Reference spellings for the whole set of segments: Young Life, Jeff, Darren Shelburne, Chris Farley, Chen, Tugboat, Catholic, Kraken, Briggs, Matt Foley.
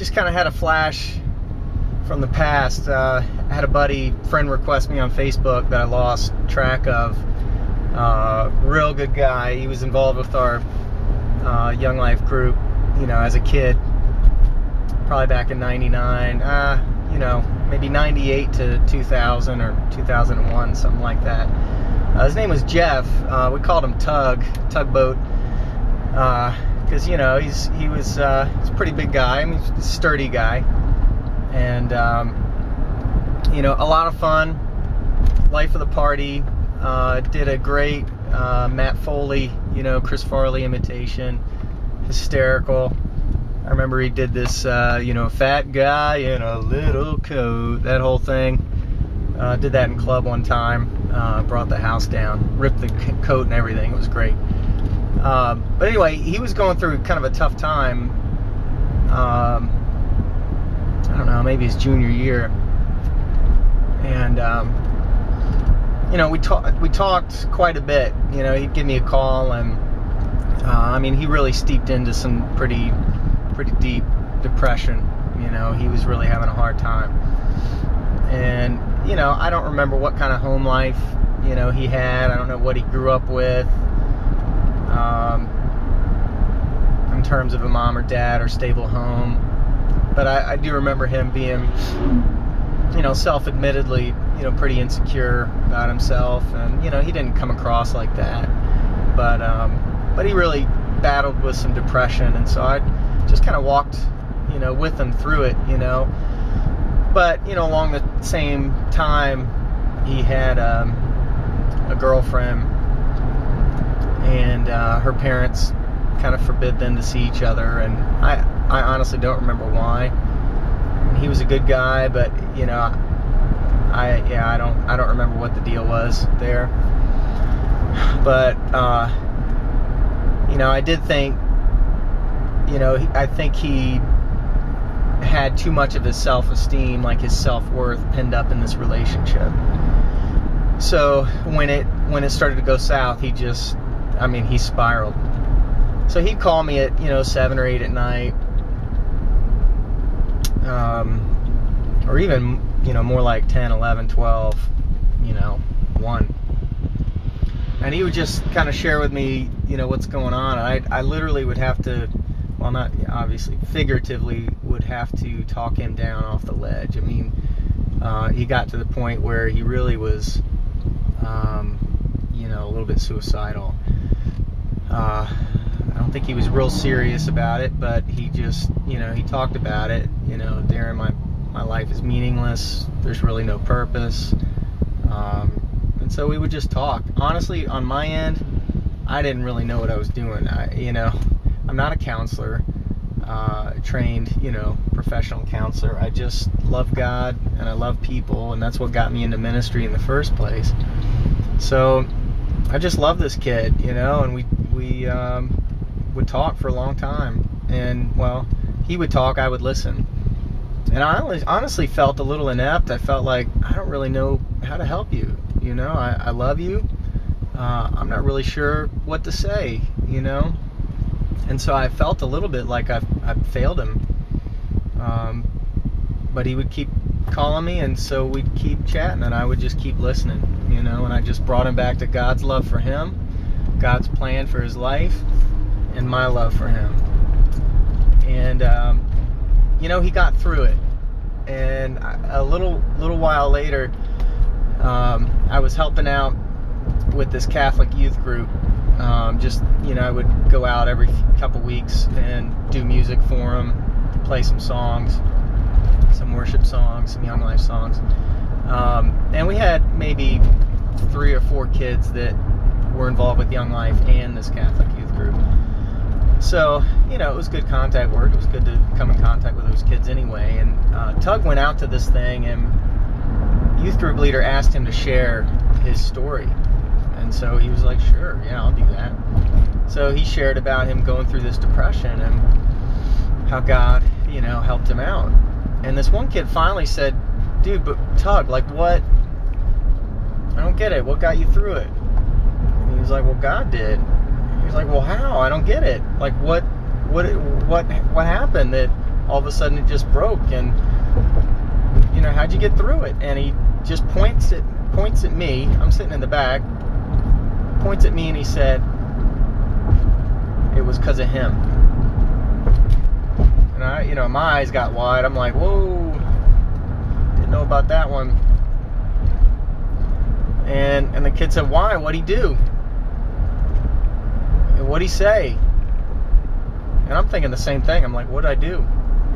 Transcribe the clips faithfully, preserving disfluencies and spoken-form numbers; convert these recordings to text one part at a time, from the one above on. just kind of had a flash from the past. Uh, I had a buddy, friend request me on Facebook that I lost track of. Uh, real good guy. He was involved with our uh, Young Life group, you know, as a kid, probably back in ninety-nine, uh, you know, maybe ninety-eight to two thousand or two thousand one, something like that. Uh, his name was Jeff. Uh, we called him Tug, Tugboat, because, uh, you know, he's he was, uh, he's a pretty big guy. I mean, he's a sturdy guy. And, um, you know, a lot of fun, life of the party. Uh, did a great uh, Matt Foley, you know, Chris Farley imitation. Hysterical. I remember he did this, uh, you know, fat guy in a little coat, that whole thing. Uh, did that in club one time. Uh, brought the house down. Ripped the coat and everything. It was great. Uh, but anyway, he was going through kind of a tough time. Um, I don't know, maybe his junior year. And, um... you know, we, talk, we talked quite a bit. You know, he'd give me a call, and, uh, I mean, he really steeped into some pretty, pretty deep depression. You know, he was really having a hard time. And, you know, I don't remember what kind of home life, you know, he had. I don't know what he grew up with, um, in terms of a mom or dad or stable home. But I, I do remember him being, you know, self-admittedly, you know, pretty insecure about himself, and, you know, he didn't come across like that, but, um, but he really battled with some depression, and so I just kind of walked, you know, with him through it, you know, but, you know, along the same time, he had, um, a girlfriend, and, uh, her parents kind of forbid them to see each other, and I, I honestly don't remember why. He was a good guy, but, you know, I yeah I don't I don't remember what the deal was there. But uh, you know, I did think, you know, he, I think he had too much of his self-esteem, like his self-worth, pinned up in this relationship. So when it when it started to go south, he just I mean he spiraled. So he'd call me at, you know, seven or eight at night. Um, or even, you know, more like ten, eleven, twelve, you know, one. And he would just kind of share with me, you know, what's going on. I, I literally would have to, well, not obviously, figuratively would have to talk him down off the ledge. I mean, uh, he got to the point where he really was, um, you know, a little bit suicidal. Uh, I don't think he was real serious about it, but he just, you know, he talked about it. You know, Darren, my, my life is meaningless. There's really no purpose. Um, and so we would just talk. Honestly, on my end, I didn't really know what I was doing. I, you know, I'm not a counselor, uh, trained, you know, professional counselor. I just love God and I love people, and that's what got me into ministry in the first place. So I just love this kid, you know, and we, we um, would talk for a long time. And, well, he would talk, I would listen. And I honestly felt a little inept. I felt like, I don't really know how to help you, you know? I, I love you. Uh, I'm not really sure what to say, you know? And so I felt a little bit like I've, I've failed him. Um, but he would keep calling me, and so we'd keep chatting, and I would just keep listening, you know? And I just brought him back to God's love for him, God's plan for his life, and my love for him. And, um, you know, he got through it. And a little little while later, um, I was helping out with this Catholic youth group. Um, just, you know, I would go out every couple weeks and do music for them, play some songs, some worship songs, some Young Life songs. Um, and we had maybe three or four kids that were involved with Young Life and this Catholic youth group. So, you know, it was good contact work. It was good to come in contact with those kids anyway. And uh, Tug went out to this thing, and youth group leader asked him to share his story. And so he was like, sure, yeah, I'll do that. So he shared about him going through this depression and how God, you know, helped him out. And this one kid finally said, dude, but Tug, like, what? I don't get it. What got you through it? And he was like, well, God did. He's like, well, how? I don't get it. Like, what, what, what, what happened that all of a sudden it just broke, and you know, how'd you get through it? And he just points at points at me. I'm sitting in the back. Points at me and he said, it was because of him. And I, you know, my eyes got wide. I'm like, whoa, didn't know about that one. And and the kid said, why? What'd he do? And what'd he say? And I'm thinking the same thing. I'm like, what'd I do?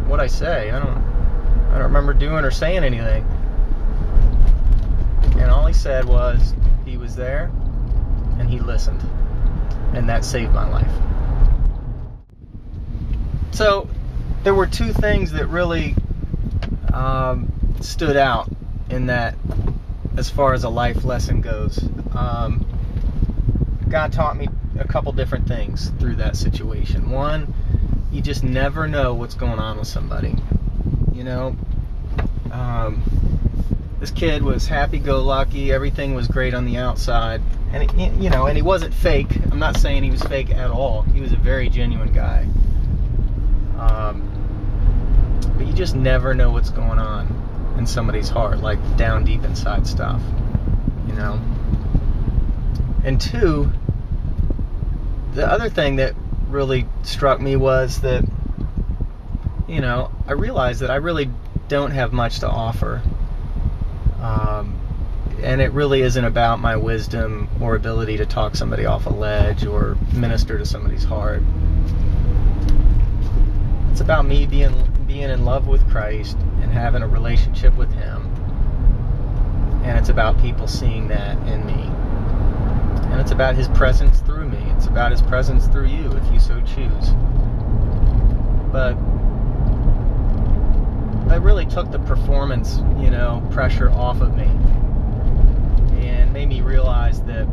What'd I say? I don't, I don't remember doing or saying anything. And all he said was, he was there, and he listened. And that saved my life. So there were two things that really um, stood out in that, as far as a life lesson goes. Um, God taught me a couple different things through that situation. One, you just never know what's going on with somebody. You know, um, this kid was happy-go-lucky, everything was great on the outside, and it, you know, and he wasn't fake. I'm not saying he was fake at all. He was a very genuine guy. Um, but you just never know what's going on in somebody's heart, like down deep inside stuff, you know. And two, the other thing that really struck me was that, you know, I realized that I really don't have much to offer, um, and it really isn't about my wisdom or ability to talk somebody off a ledge or minister to somebody's heart. It's about me being being in love with Christ and having a relationship with Him, and it's about people seeing that in me, and it's about His presence through me. It's about His presence through you, if you so choose. But that really took the performance, you know, pressure off of me, and made me realize that,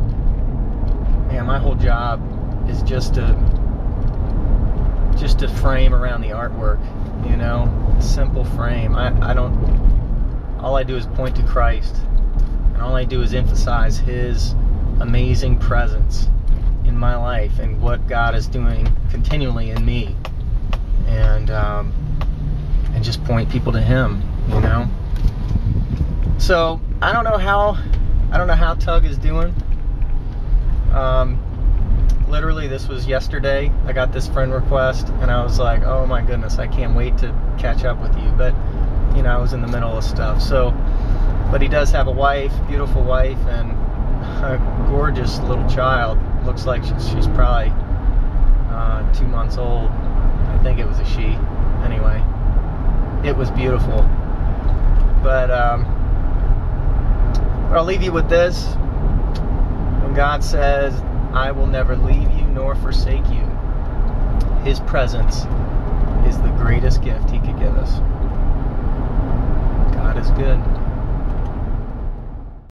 man, my whole job is just to just to frame around the artwork. You know, simple frame. I, I don't, all I do is point to Christ, and all I do is emphasize His amazing presence in my life and what God is doing continually in me, and um, and just point people to Him, you know. So I don't know how I don't know how Tug is doing. um, Literally, this was yesterday. I got this friend request, and I was like, oh my goodness, I can't wait to catch up with you. But, you know, I was in the middle of stuff. So, but he does have a wife, beautiful wife, and a gorgeous little child. Looks like she's probably uh, two months old. I think it was a she. Anyway, it was beautiful. But, um, but I'll leave you with this. When God says, I will never leave you nor forsake you, His presence is the greatest gift He could give us. God is good.